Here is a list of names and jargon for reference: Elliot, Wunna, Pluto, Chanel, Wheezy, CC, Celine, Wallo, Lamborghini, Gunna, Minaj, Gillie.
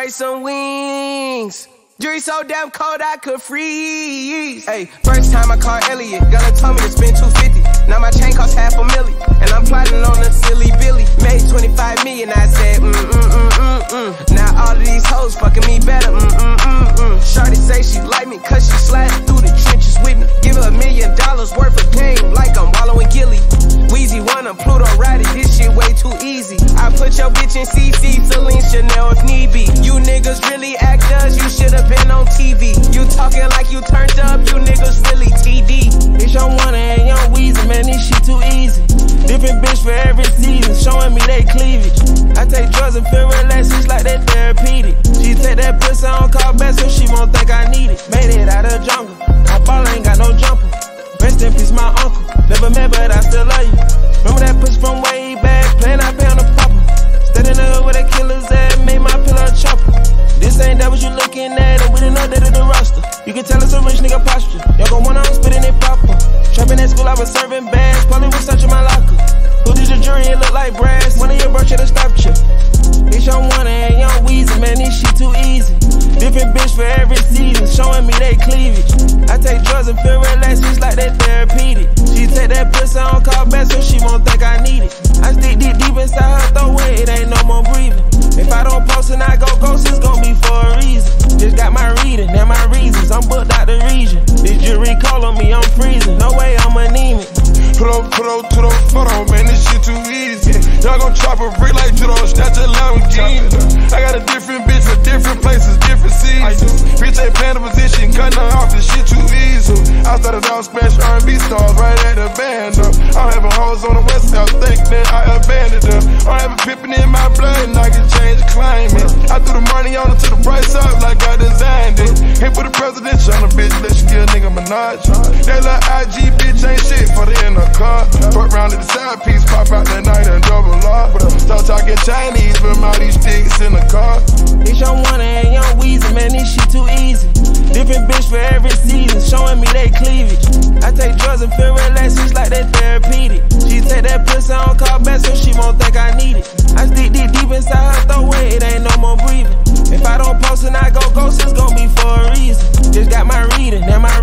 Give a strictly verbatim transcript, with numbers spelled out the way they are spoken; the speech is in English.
spray some wings. Jury so damn cold I could freeze. Hey, first time I called Elliot, Gunna told me to spend two fifty. Now my chain costs half a milli, and I'm plotting on a silly Billy. Made twenty-five million, I said mm mm mm mm mm. Now all of these hoes fucking me better. Mm mm mm mm. Shawty say she like me 'cause she sliding through the trenches with me. Give her a million dollars worth of game like I'm Wallo and Gillie. Wheezy, Wunna, Pluto, ride it. This shit way too easy. I put your bitch in C C, Celine, Chanel if need be. You niggas really actors, you should've been on T V. You talking like you turned up, you niggas really T D. It's your Wunna and your Wheezy, man, this shit too easy. Different bitch for every season, showing me they cleavage. I take drugs and feel relaxed, it's like that therapeutic. She take that pussy, I don't call back so she won't think I need it. Made it out of jungle, my ball ain't got no jumper. Rest in peace, my uncle, never met but I still love you. Remember that pussy from way back, playing I pay on the popper. Standing up with the killers that made my pillow chopper. This ain't that what you looking at, and we didn't know that in the roster. You can tell it's a rich nigga posture, y'all gon' wanna, I'm spitting it proper. Trapping at school, I was serving bags, probably was searching my locker. Who did your jury, it look like brass, one of your bro should've stopped you. It's your Wunna and your Wheezy, man, this shit too easy. Different bitch for every season, showing me they cleavage. I take drugs and feel relaxed, it's like that therapeutic. She take that pussy, I don't call back so she won't think I need it. I stick deep deep inside her throat, it ain't no more breathing. If I don't post and I go ghost, it's gon' be for a reason. Just got my reading, now my reasons, I'm booked out the region. Did you recall on me, I'm freezing, no way I'm anemic. Pluto, Pluto, to the photo, man, this shit too easy. Y'all gon' chop a brick like Pluto, snatch a Lamborghini. I got a different bitch for different places, different seasons. Bitch ain't playing the position, Gunna off, this shit too easy. I started out special R and B stars right at the band up. I'm having hoes on the west side, think that I abandoned them. I'm having pippin' in my blood and I can change claiming. I threw the money on it to the price up like I designed it. Hit with the presidential on a bitch, let you get a nigga Minaj. That little I G bitch ain't shit for the inner car. Fuck round at the side piece, pop out that night and double. Start talking Chinese from all these sticks in the car. It's your Wunna and your Wheezy, man, this shit too easy. Different bitch for every season, showing me they cleavage. I take drugs and feel relaxed, it's like that therapeutic. She take that pussy, I don't call back so she won't think I need it. I stick deep deep inside her throat, it ain't no more breathing. If I don't post and I go ghost, it's gon' be for a reason. Just got my reading, now my